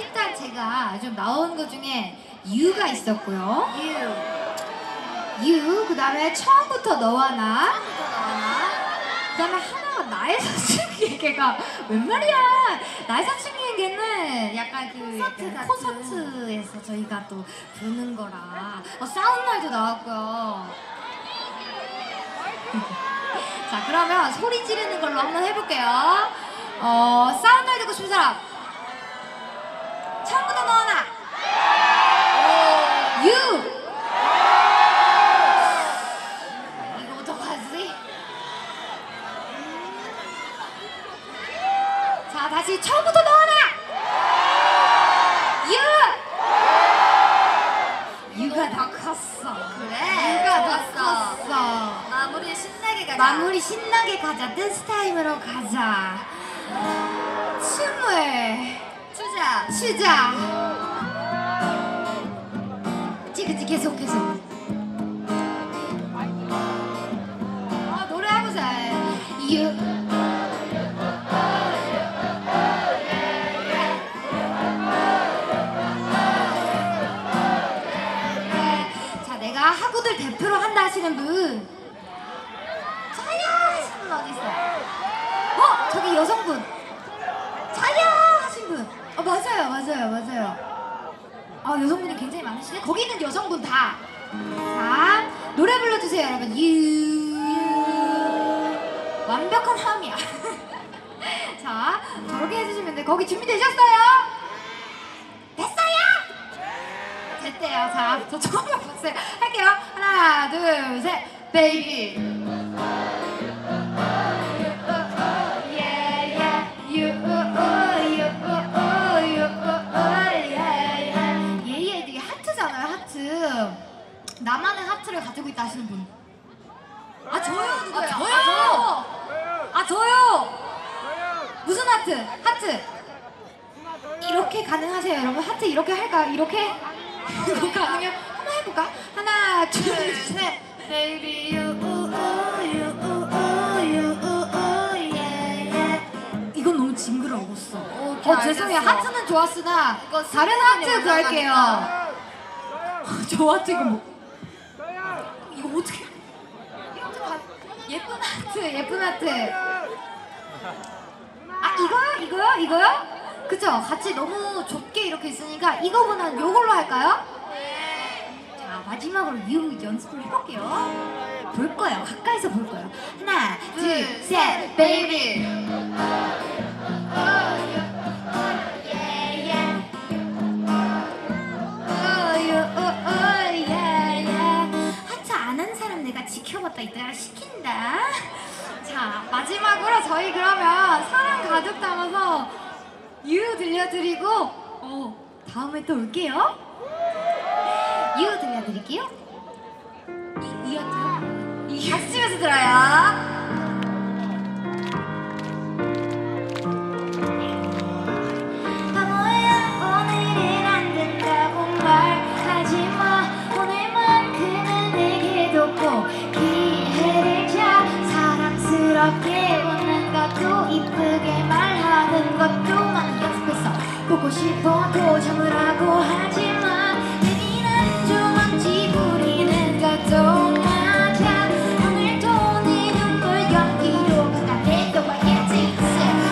일단 제가 좀 나온 것 중에 You가 있었고요. You. 그 다음에 처음부터 너와 나. 그 다음에 하나가 나의 사춘기에게가 웬 말이야. 나의 사춘기에게는 약간 그 콘서트에서 저희가 또 부르는 거라. 싸움날도 나왔고요. 자, 그러면 소리 지르는 걸로 한번 해볼게요. 사운드 듣고 싶은 사람. 처음부터 너나. You. 이거 어떡하지? 자, 다시 처음부터 너나. You. You가 다 컸어. 그래. You가 다 컸어. 마무리 신나게 가자. 마무리 신나게 가자. 댄스 타임으로 가자. 춤을 추자. 그치 계속. 노래하고자. You. 자, 내가 학우들 대표로 한다 하시는 분. 저기 여성분 자야 하신 분. 맞아요. 여성분이 굉장히 많으시네. 거기 있는 여성분 다. 자, 노래 불러주세요 여러분. You. 완벽한 화음이야. 자, 저렇게 해주시면 돼. 거기 준비되셨어요? 됐어요? 됐대요. 자, 저 처음에 봤어요. 할게요. 하나, 둘, 셋. Baby. 나만의 하트를 가지고 있다 하시는 분. 저요? 누구예요? 저요! 무슨 하트? 이렇게 가능하세요 여러분? 하트 이렇게 할까요? 이렇게? 이거 가능해요? 한번 해볼까? 하나, 둘, 셋. Baby you, 이건 너무 징그러웠어. 죄송해요. 하트는 좋았으나 다른 하트 구할게요. 저 하트 이거 뭐 이거 어떻게? 예쁜 하트. 이거요? 그쵸? 같이 너무 좁게 이렇게 있으니까 이거보단 요걸로 할까요? 자, 마지막으로 유 연습을 해볼게요. 볼 거예요. 가까이서 볼 거예요. 하나, 둘, 셋, 베이비. 지켜봤다 이따가 시킨다. 자, 마지막으로 저희 그러면 사랑 가득 담아서 You 들려드리고 다음에 또 올게요. You 들려드릴게요. 이 같이 집에서 들어요. 기회를 자 사랑스럽게 웃는 것도 이쁘게 말하는 것도 많은 연습했어. 보고 싶어 도전을 하고 하지만 내기는 좀 없지. 부리는 것도 맞아. 오늘도 네 눈물 연기로 끝나게 또 봐야지.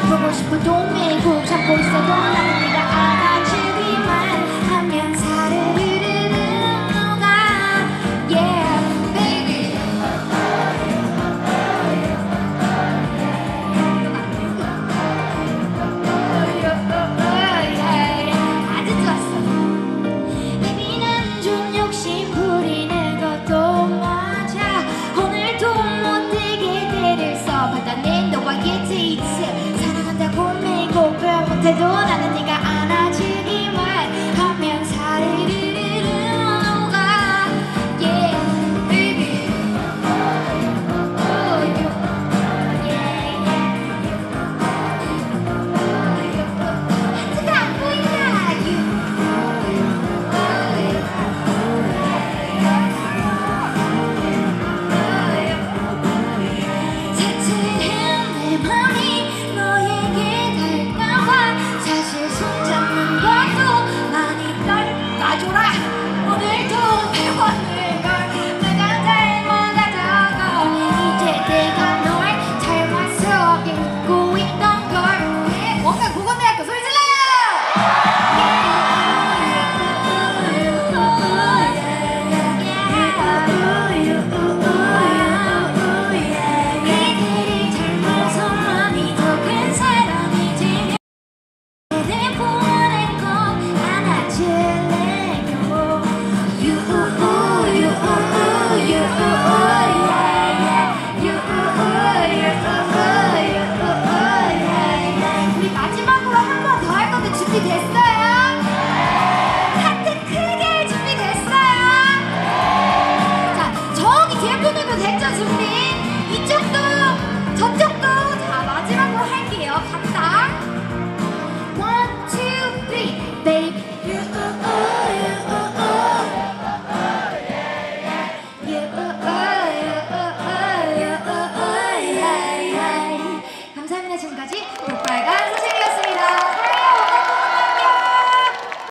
보고 싶은 동네 꼭 참고 있어도 나는 네가 안아주기만 하면 사를 나는 네가 안아주기만 하면 사르르르르 녹아. Yeah baby. 하트가 안 보인다. You.